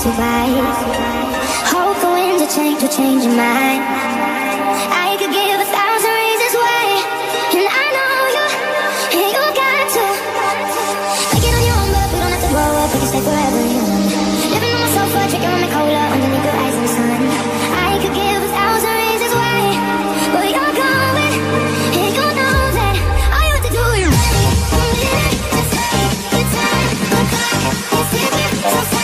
survive. Hope for winds of change will change your mind. I could give 1,000 reasons why, and I know you, and you got to make it on your own, but we don't have to grow up. We can stay forever young, living on my sofa, drinking rum and cola underneath your eyes in the sun. I could give 1,000 reasons why, but you're going, and you know that all you have to do is ready. Don't let it stay. The time, the clock is ticking, so stay.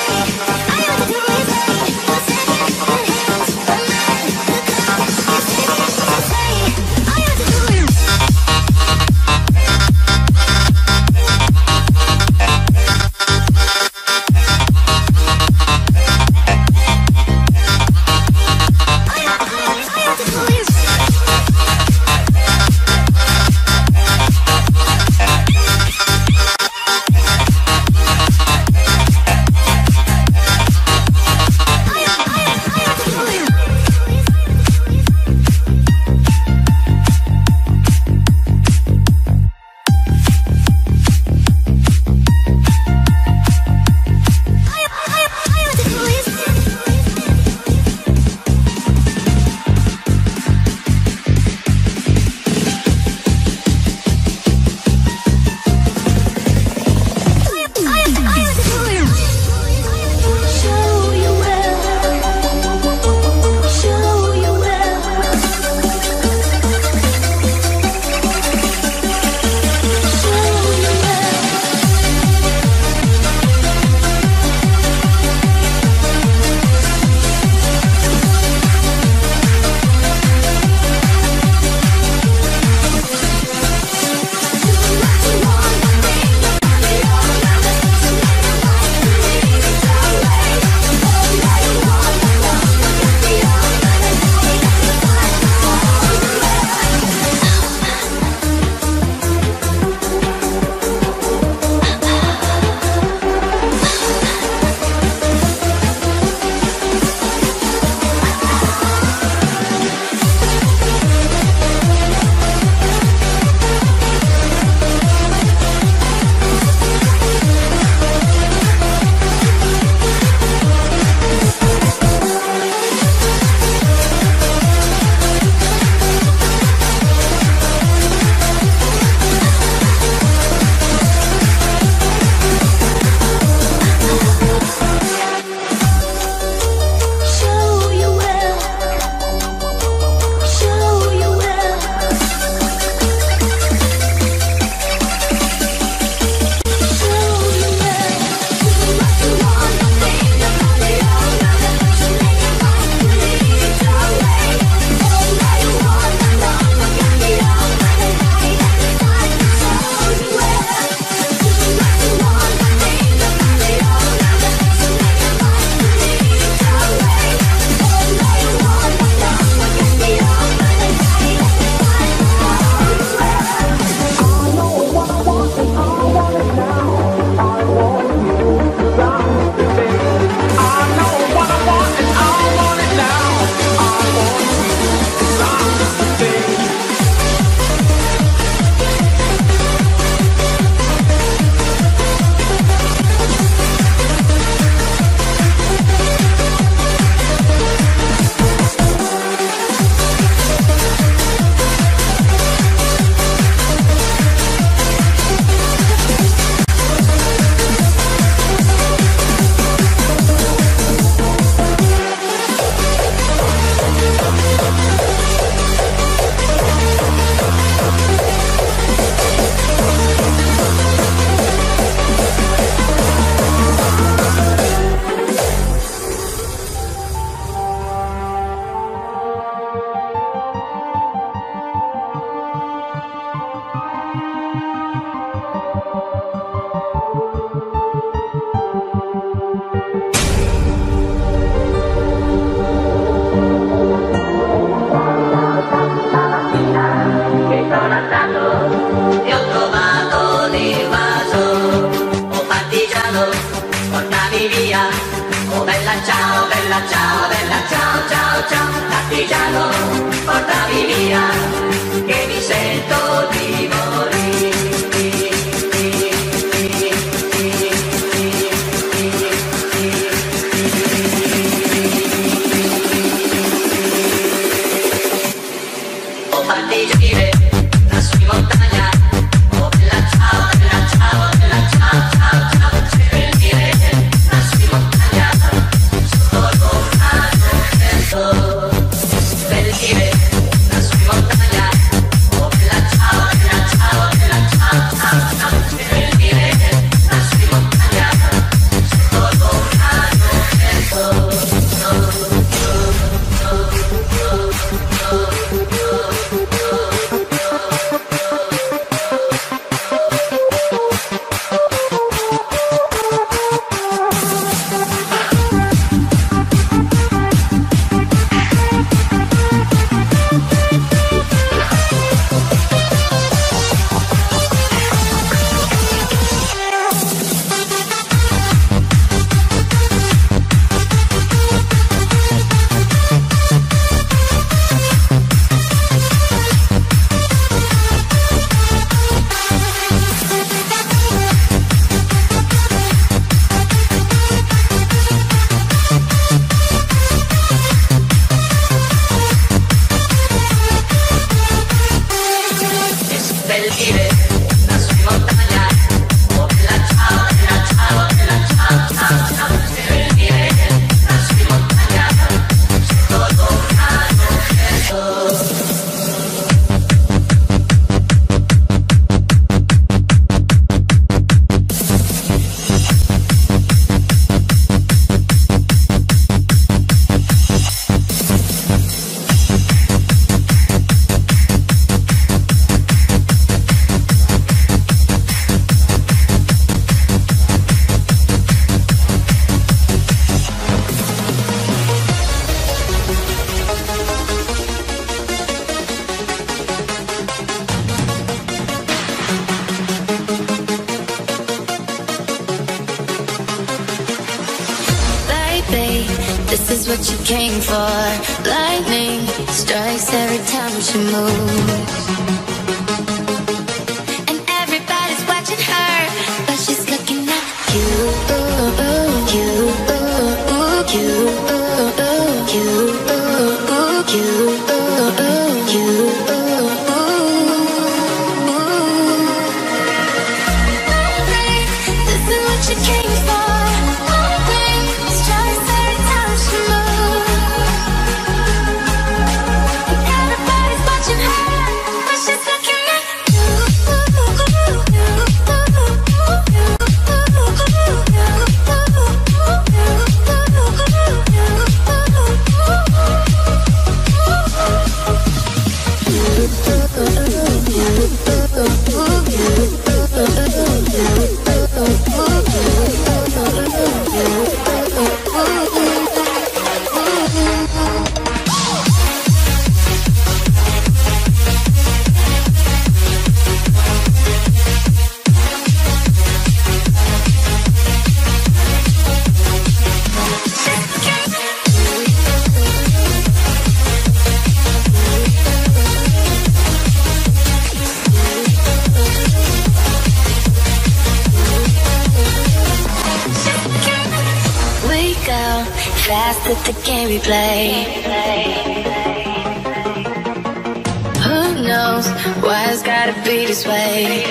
is what you came for. Lightning strikes every time she moves, and everybody's watching her, but she's looking at you, you, you, you, you, you. Fast at the game we play. Who knows why it's gotta be this way?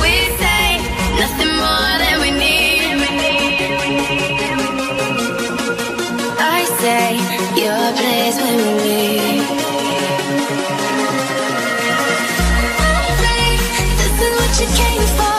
We say nothing more than we need. I say your place when we need. I think this is what you came for.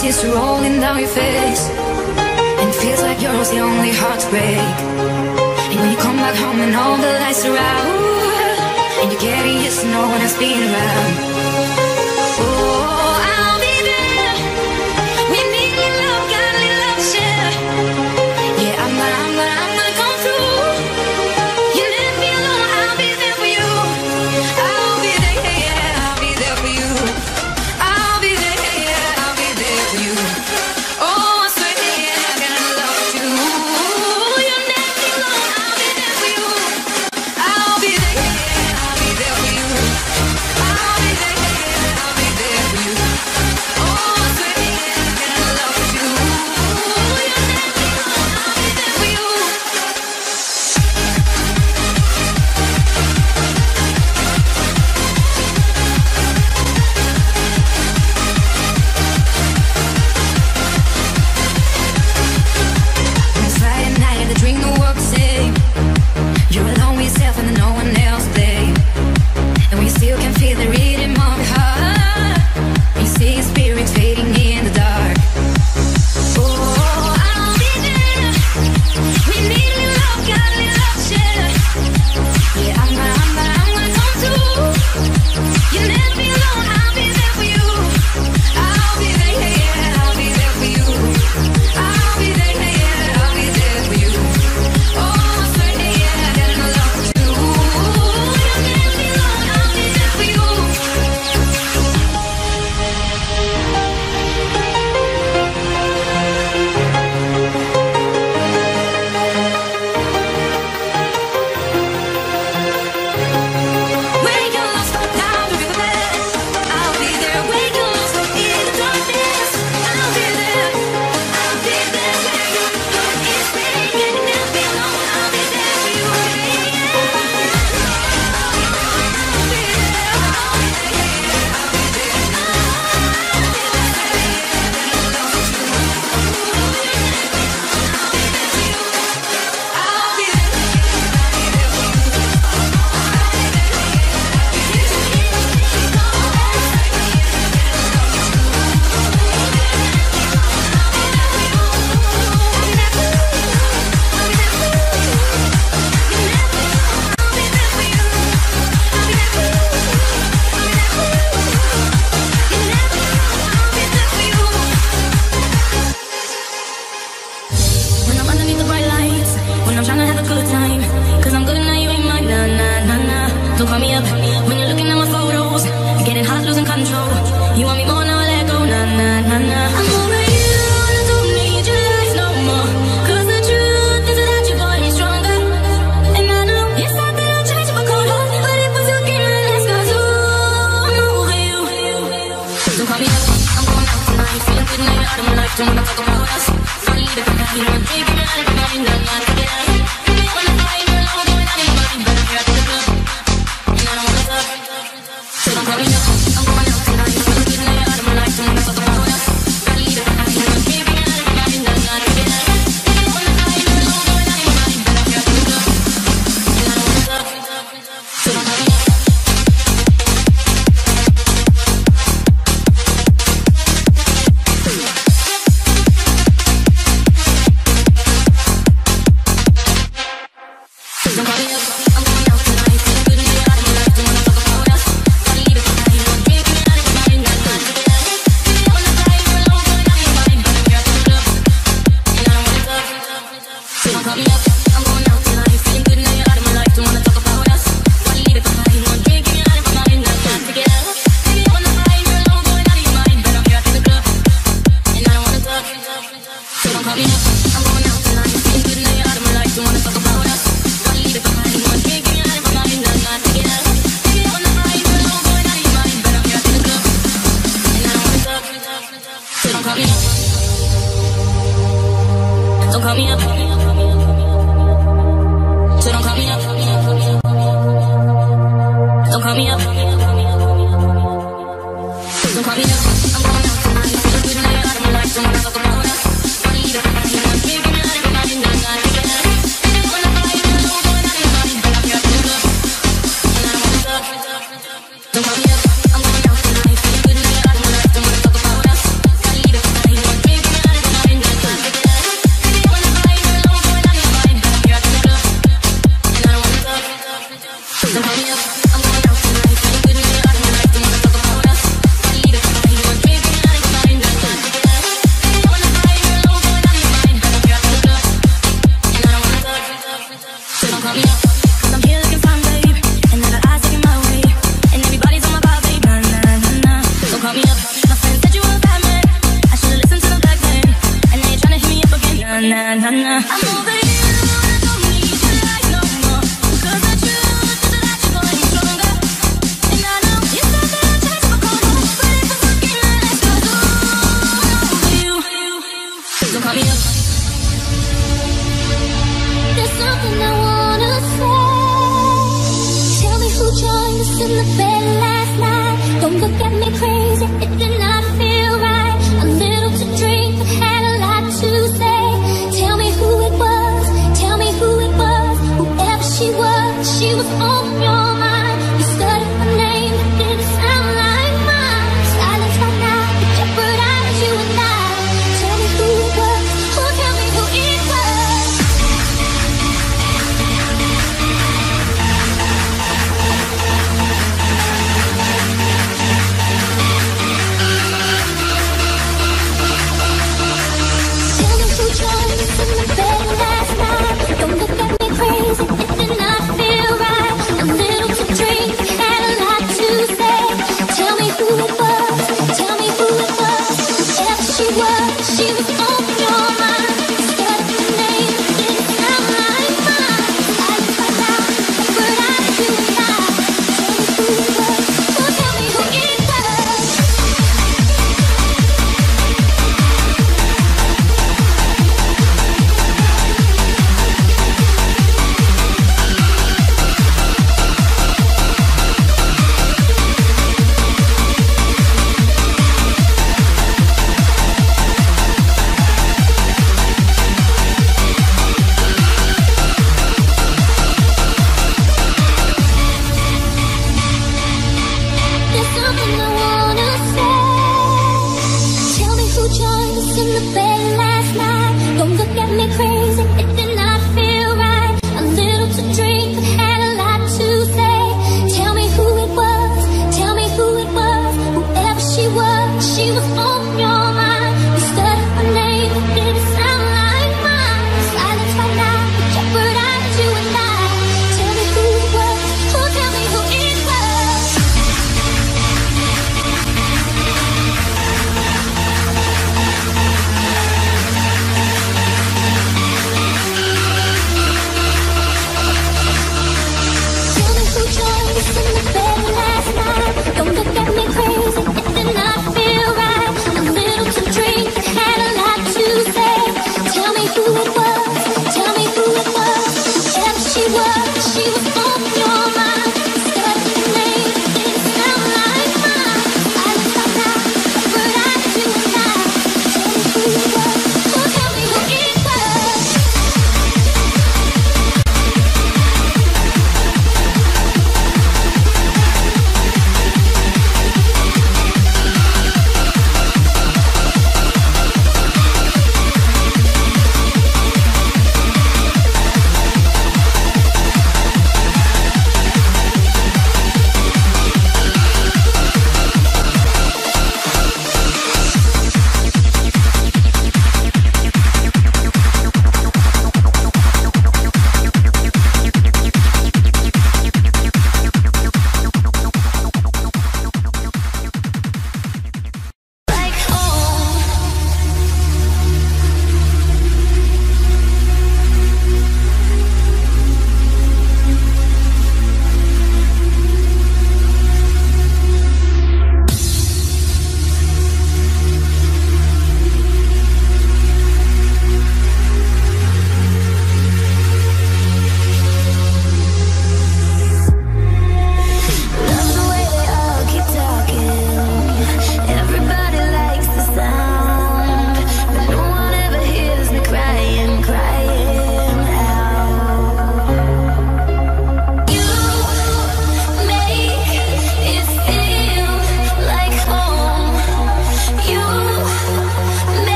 tears rolling down your face, and it feels like yours the only heart to break. And when you come back home and all the lights are out, and you're getting used to no one else being around. Oh, I'll be there. We need your love, godly love, share. Yeah, I'm gonna come through. You let me alone, I'll be there for you. I'll be there, yeah, I'll be there for you. I'll be there, yeah, I'll be there for you. Oh, I swear, yeah, I'm gonna love you. You let me alone, I'll be there for you. I'll be there, yeah, I'll be there for you. I'll be there, yeah, I'll be there for you. Oh, I swear, yeah, I'm gonna love you. You let me alone, I'll be there for you. On a Friday night and the drink don't work the same. You're alone with yourself and there's no one else there. And we still can feel the rhythm of your heart. We see your spirit fading in the dark. Oh, I'll be there. We need your love, godly love, share. Yeah, I'm gonna come through. You let me alone, I'll be there for you. I'll be there, yeah, I'll be there for you. I'll be there, yeah, I'll be there for you. Oh, I swear, yeah, I'm gonna love you. You let me alone, I'll be there for you. Wake your lost but down to river bed. I'll be there. Wake your lost but in the darkness. I'll be there. I'll be there. Where your heart is beating and you never be alone. I'll be there for you. Yeah. I'll be there. I'll be there. I'll be there. I'll be there. I'll be there. I'll be there. When I'm underneath the bright lights, when I'm trying to have a good time, cause I'm good and now you ain't mine, nah, nah, nah, nah. Don't call me up when you're looking at my photos, getting hot, losing control. You want me more, now I let go, nah, nah, nah, nah. I'm over you, and I don't need your lies no more, cause the truth is that you got me stronger. And I know you said that I changed my cold heart, but it was your game, and that's cause ooh, I'm over you. Don't call me up, I'm going out tonight, feeling good now you're out of my life, don't wanna talk about us. Finally, the good night, you know I'm thinking out of my mind, nah, nah, nah, nah. Wanna fight, you're alone, going out of your mind, but I'm here at the club, and I don't wanna talk. So don't call me up, I'm going out tonight, feeling good now you're out of my life, don't wanna talk about us. Finally, the good night, you know I'm thinking out of your mind, nah, nah, nah, nah. Wanna fight, you're alone, going out of your mind, but I'm here at the club, and I don't wanna talk. So don't call me up. Don't call me up, I'm going out tonight, feeling good and you're out of my life, don't wanna talk about us. Finally, the good night, you know I'm drinking out of my mind, nah, nah, nah, nah. Wanna fight, you're alone, going out of your mind, but I'm here at the club, and I don't wanna talk. So don't call me up, I'm going out tonight, feeling good now you're out of my life, don't wanna talk about us. Finally, the good night, you know I'm drinking out of my mind, nah, nah, nah. Wanna fight, you're alone, going out of your mind, but I'm here at the club, and I don't wanna talk. So don't call me up, I'm going out tonight, feeling good now you're out of my life, don't wanna talk about us. Finally, the good night, you know I'm drinking out of my mind, nah, nah, nah. Wanna fight, you're alone, going out of your mind, but I'm here at the club, and I don't wanna talk. So don't call me up. Don't call me up. So don't call me up. Don't call me up. Don't call me up. I'm going out tonight, feeling good now you're out of my life, don't wanna talk about us. Finally, the good night, you know I'm drinking out of your mind, nah, nah, nah. Wanna fight, you're alone, going out of your mind, but I'm here at the club, and I don't wanna talk. Don't call me up, I'm going out tonight, feeling good now you're out of my life, don't wanna talk about us. Finally, the good night,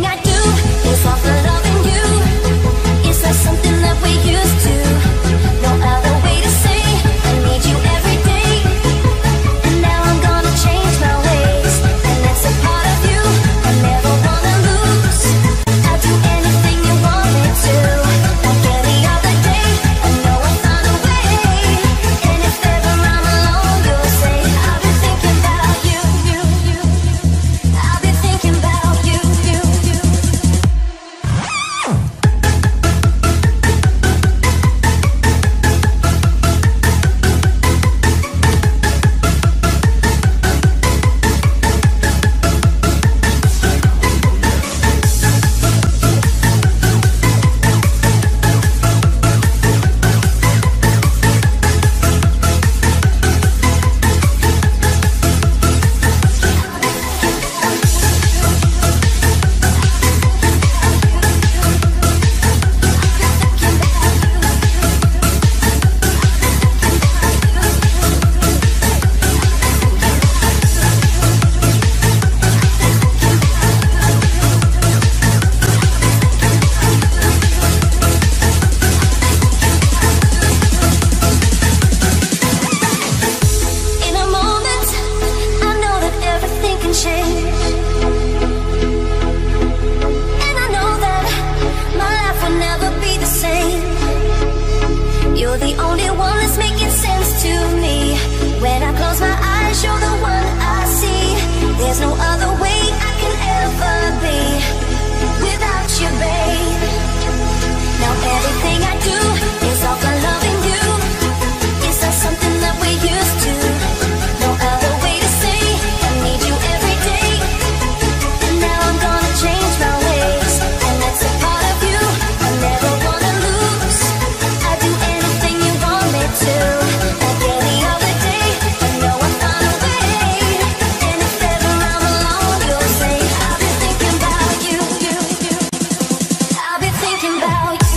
everything I do is all for loving you. It's like something that we used to. No other way to say I need you every day. And now I'm gonna change my ways, and that's a part of you I never wanna lose. I'll do anything you want me to. Like any other day, I know I'll find a way. And if ever I'm alone, you'll say I've been thinking about you, I've been thinking about you, In a moment, I know that everything can change. And I know that my life will never be the same. You're the only one that's making sense to me. When I close my eyes, you're the one I see. There's no other way I can ever be without you, babe. Now everything I do is all for loving you. It's like something that we used to. No other way to say I need you every day. And now I'm gonna change my ways, and that's a part of you I never wanna lose. I do anything you want me to. Like any other day, I know I'll find a way. And if ever I'm alone, you'll say I've been thinking about you, I've been thinking about you.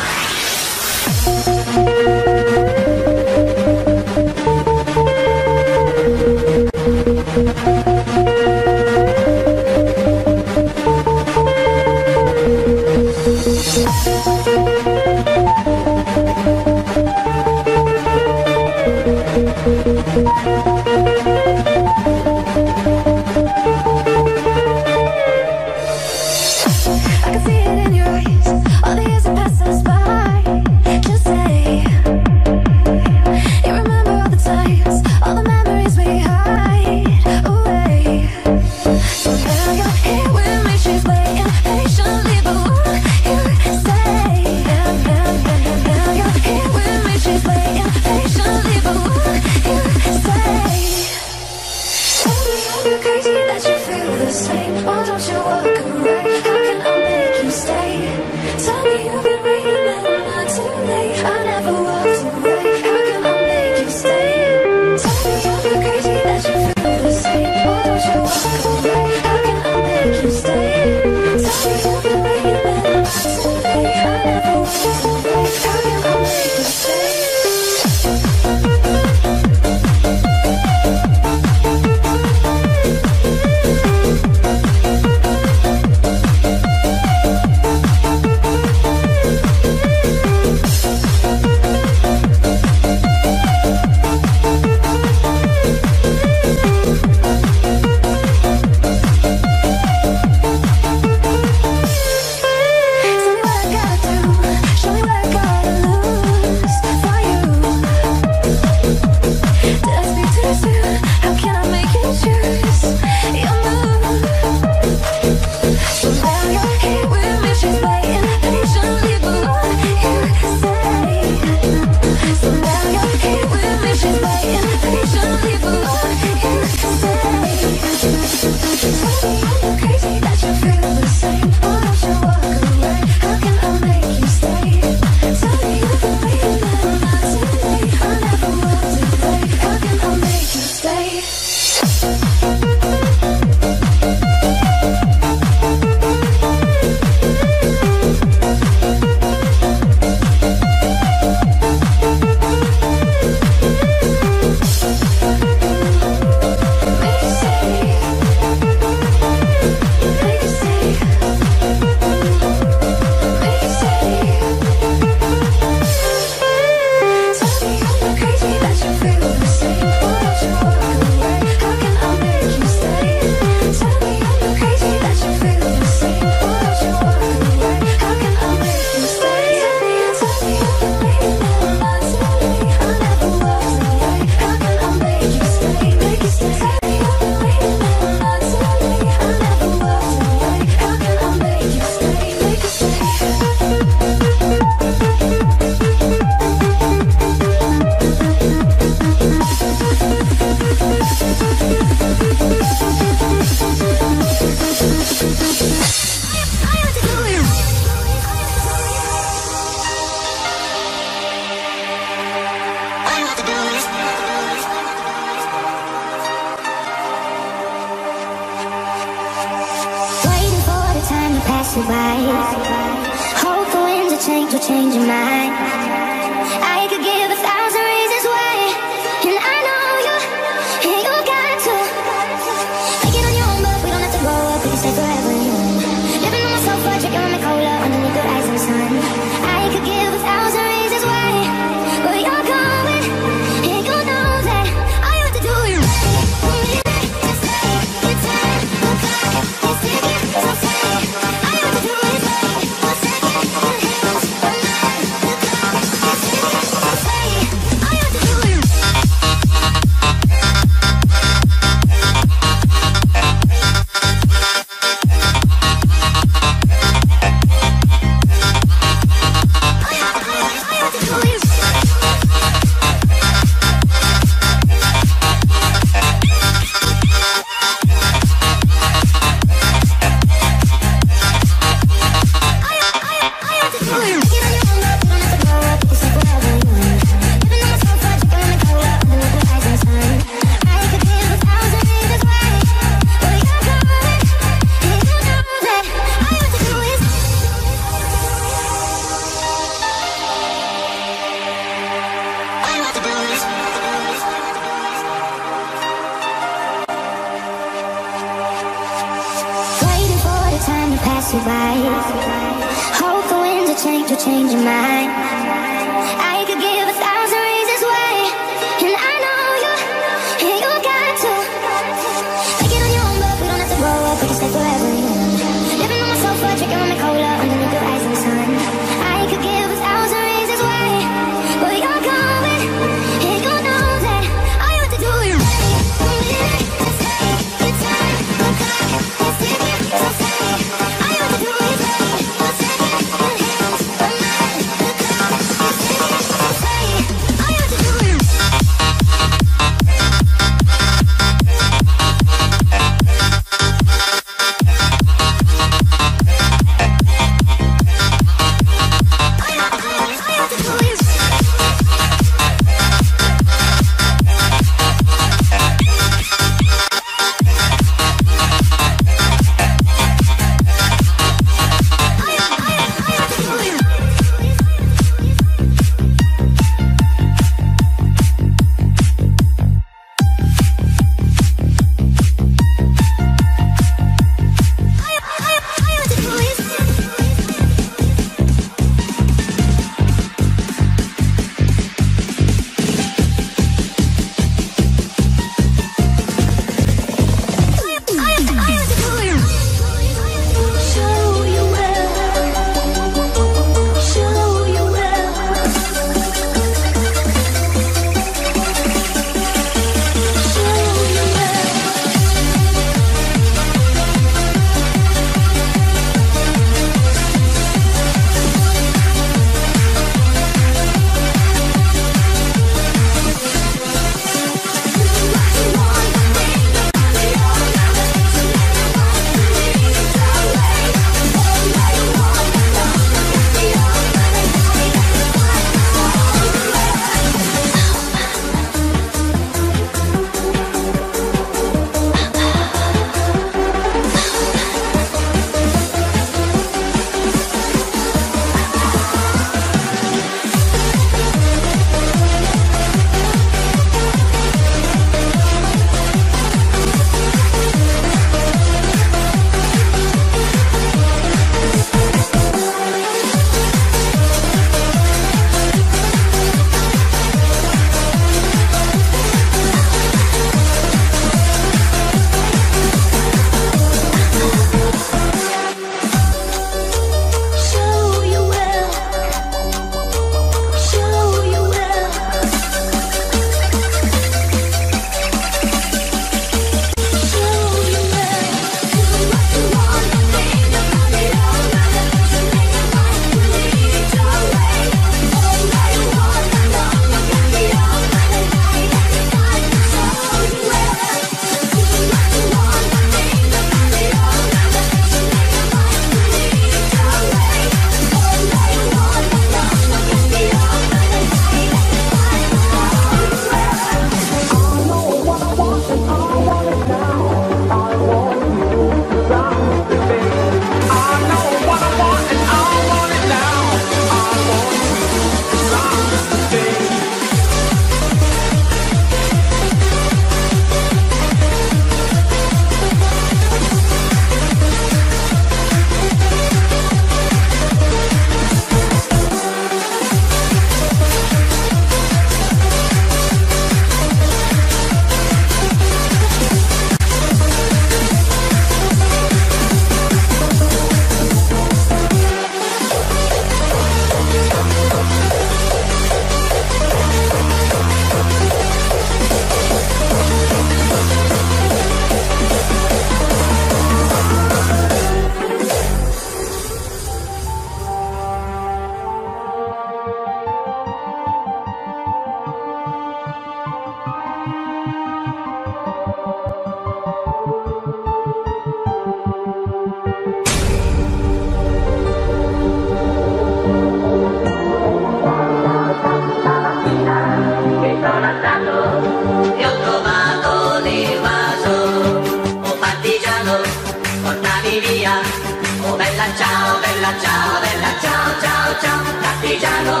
bella ciao ciao ciao, Castigliano,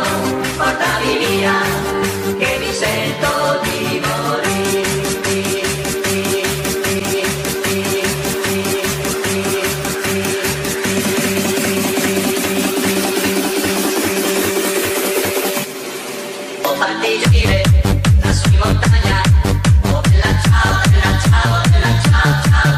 portami via, che mi sento di morire. Oh partigianile, la sua montagna, oh bella ciao, bella ciao ciao ciao.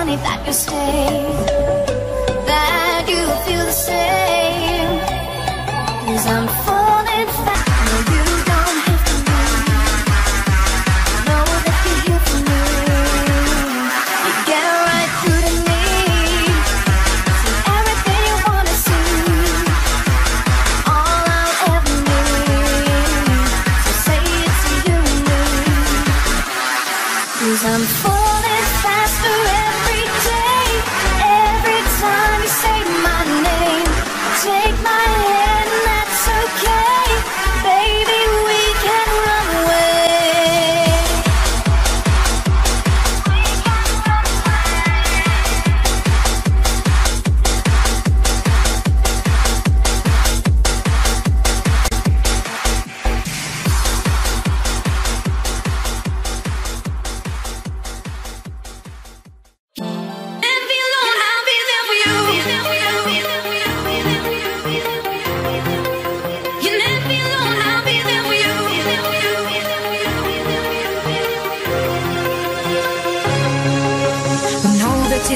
funny that you stay, that you feel the same, 'cause I'm falling fast. I'm falling faster every day. Every time you say my name, take my hand and that's okay. Baby, we can run away. We can run away.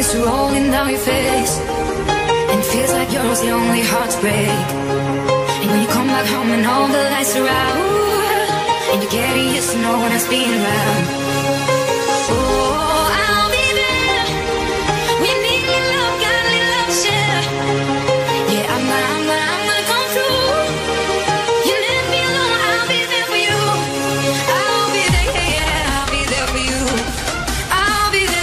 It's rolling down your face, and feels like yours the only heart to break. And when you come back home and all the lights are out, and you're getting used to no one else being around. Oh, I'll be there. We need your love, godly love, share. Yeah, I'm gonna come through. You let me alone, I'll be there for you. I'll be there, yeah, I'll be there for you. I'll be there. I'll be there.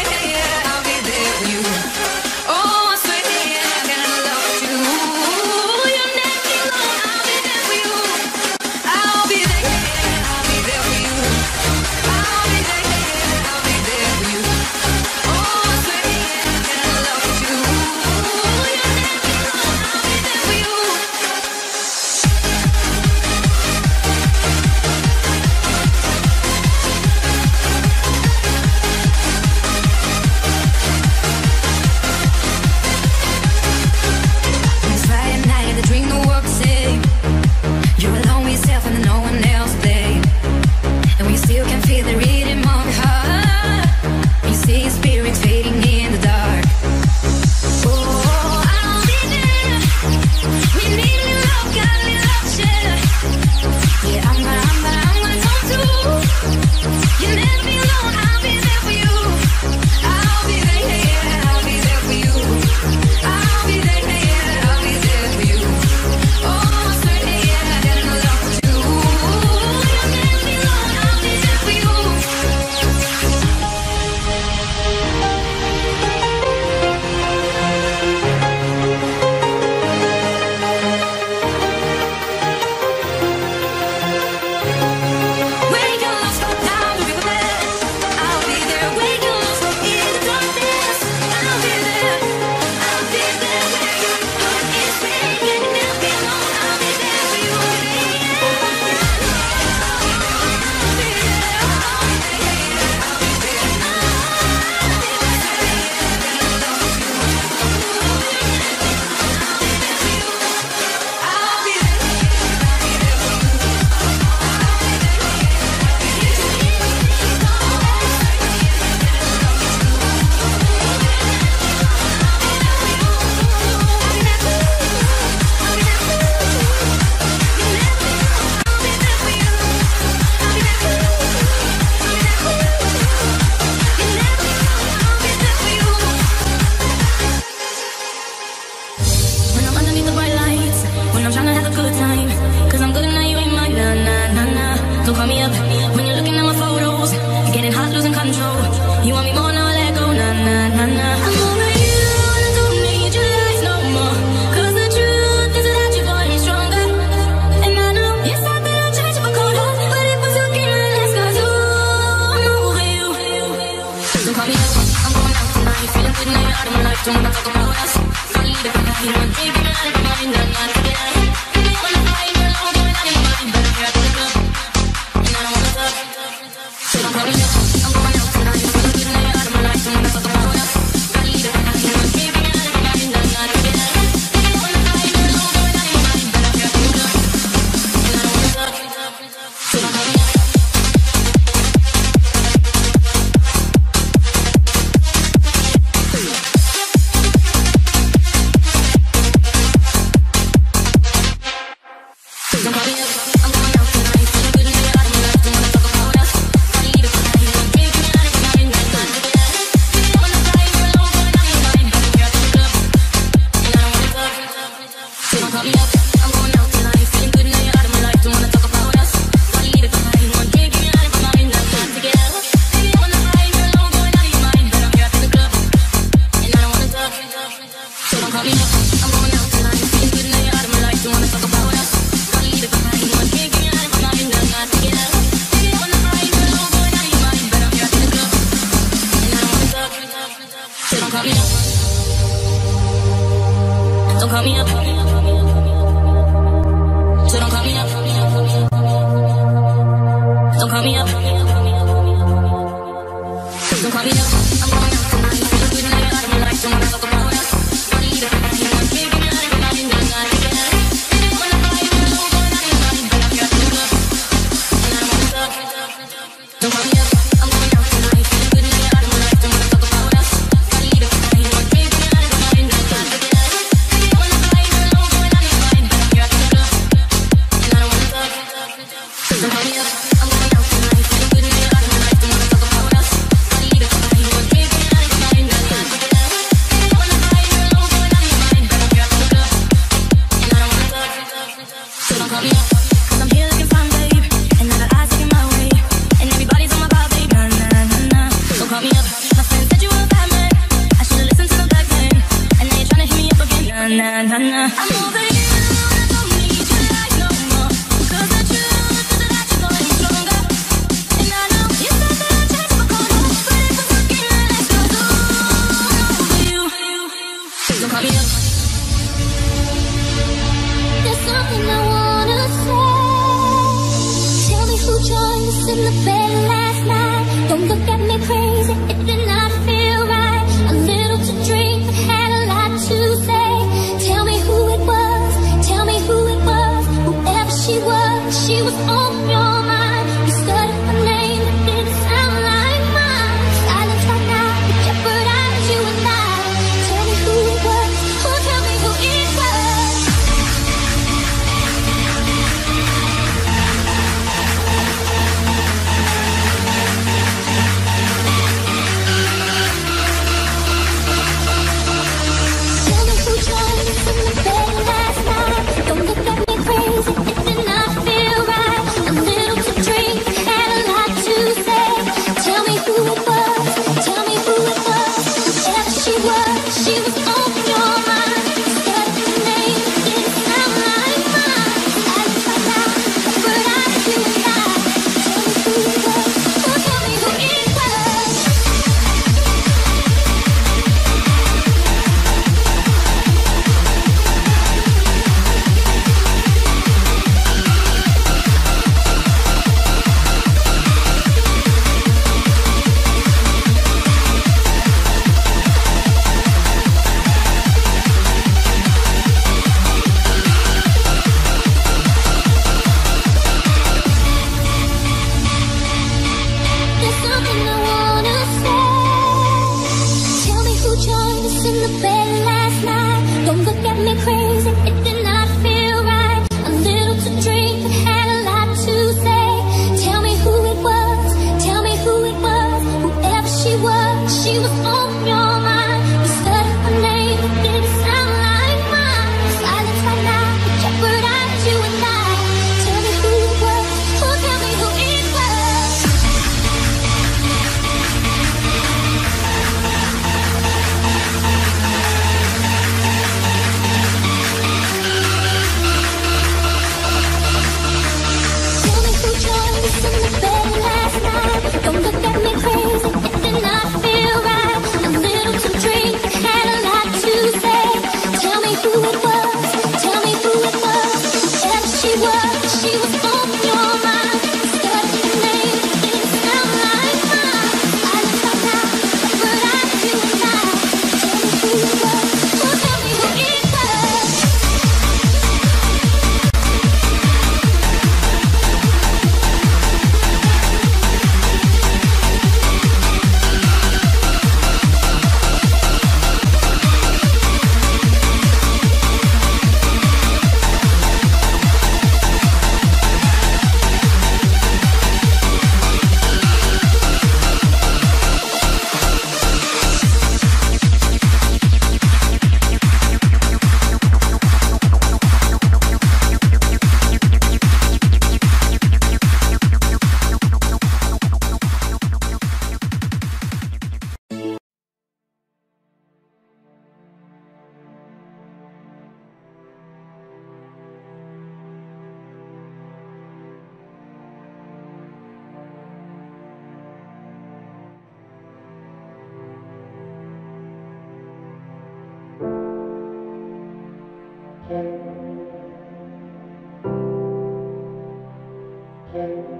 Jungle.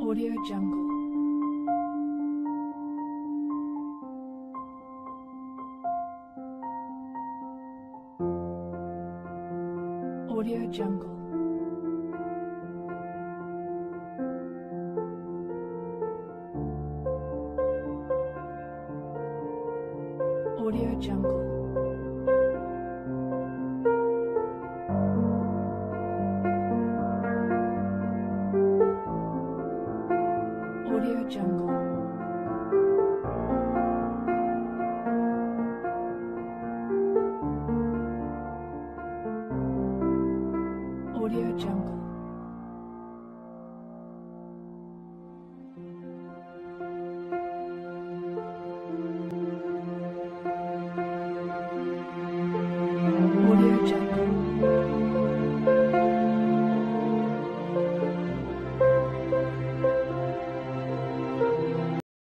Audio Jungle. Audio Jungle. Audio Jungle. Audio Jungle. Audio Jungle.